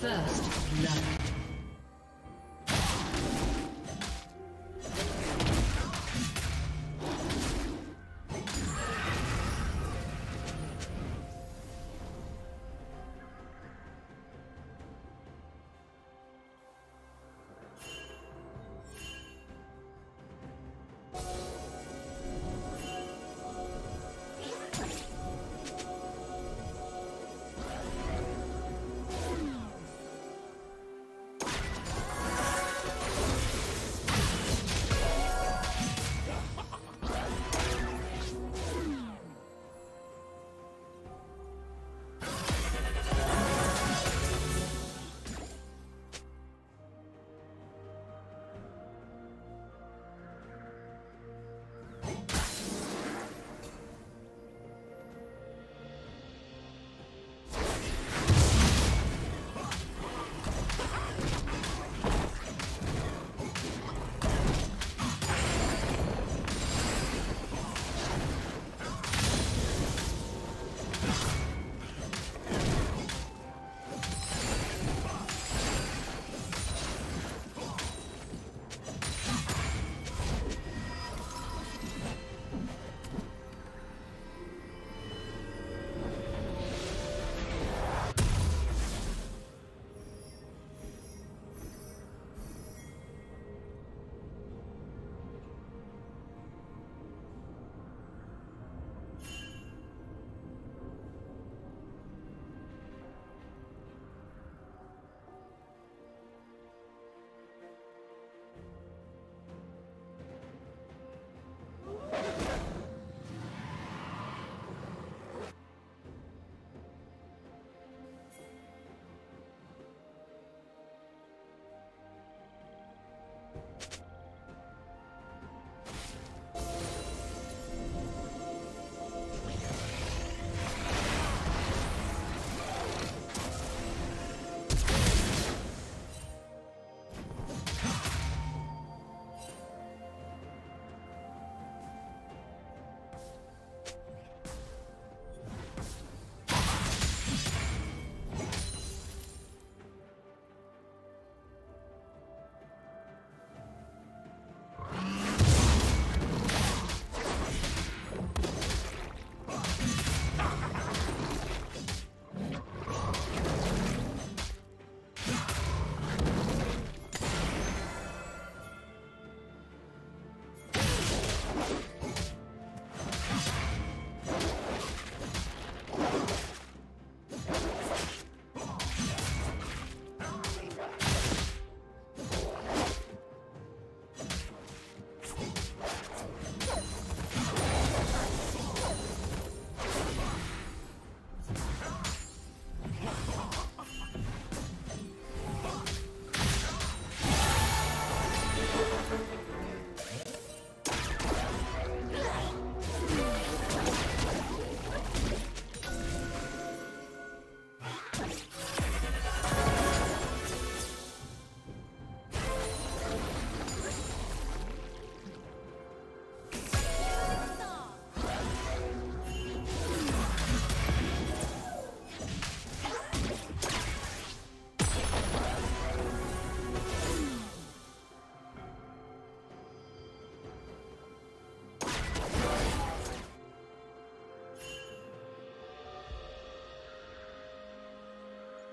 First love.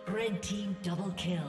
Red team double kill.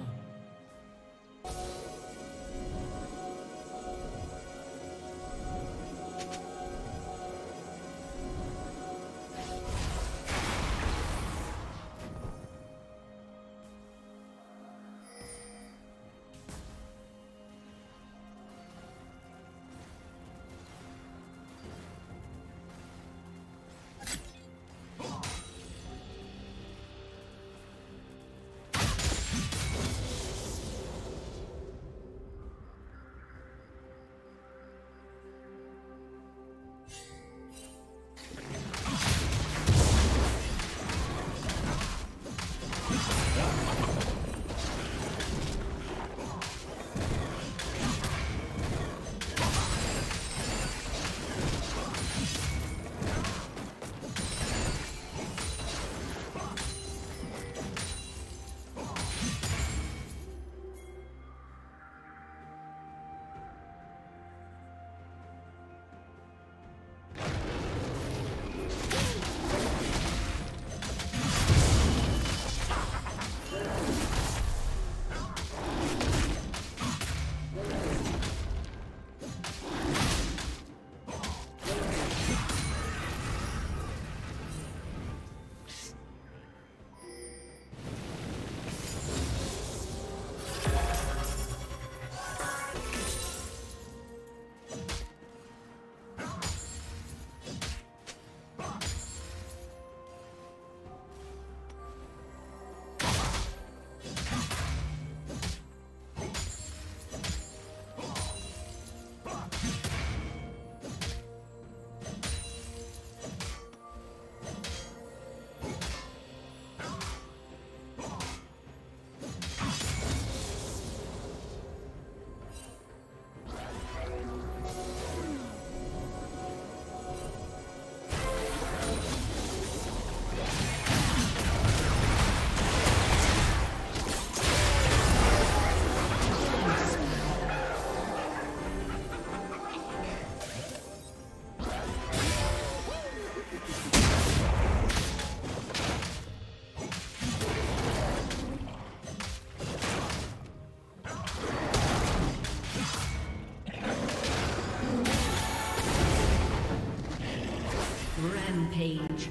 Rampage.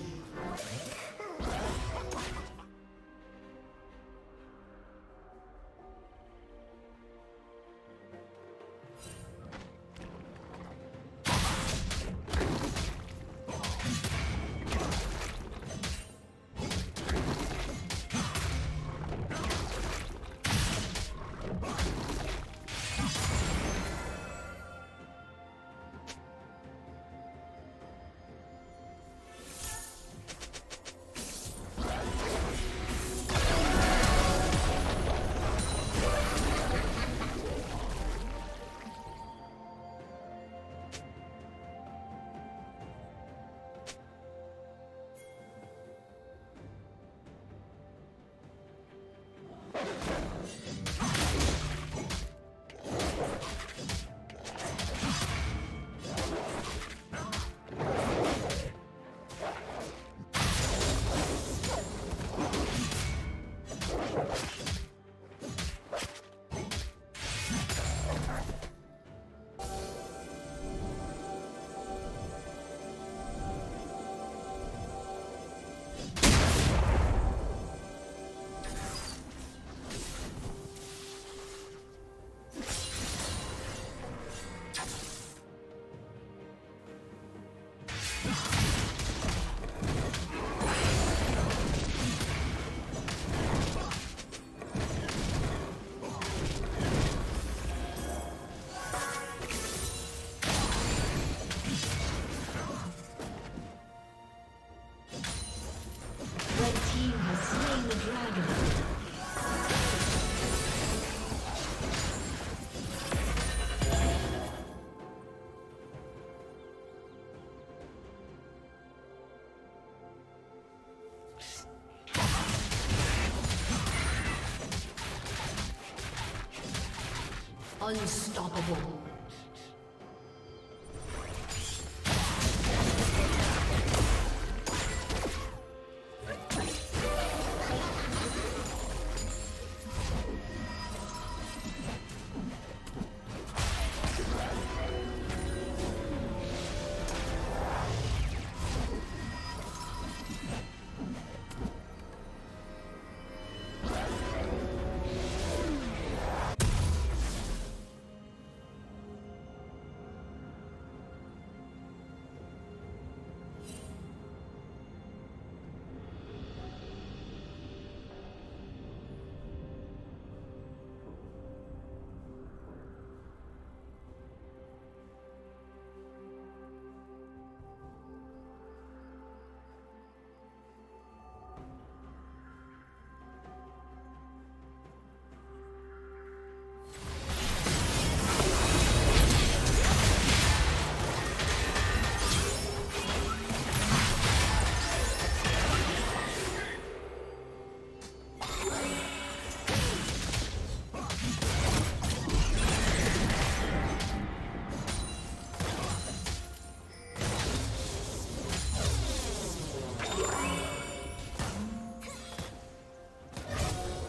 Unstoppable.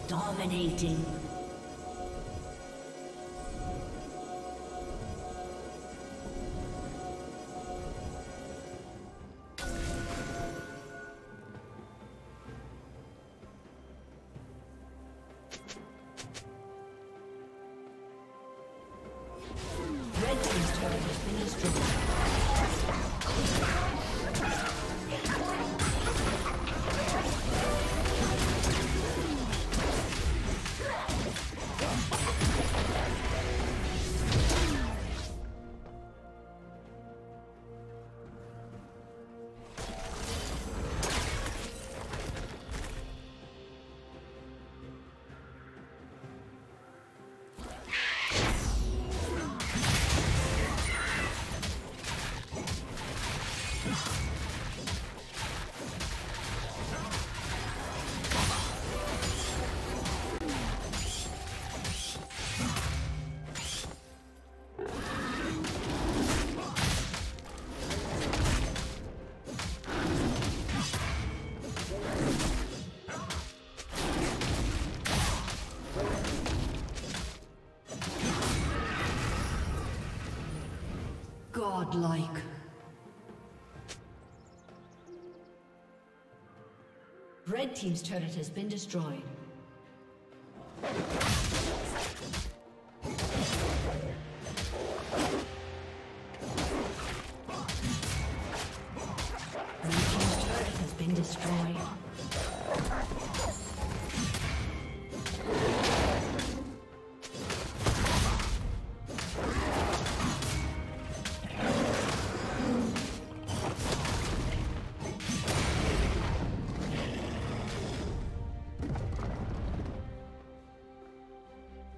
Dominating. Godlike. Red Team's turret has been destroyed.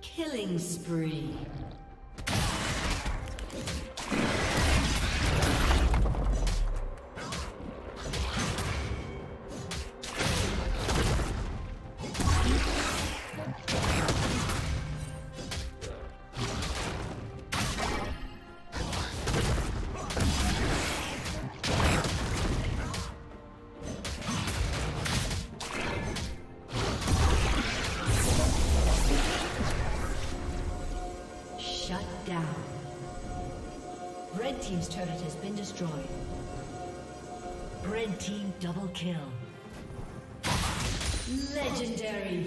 Killing spree. Red Team's turret has been destroyed. Red Team double kill. Legendary.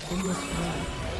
has been destroyed.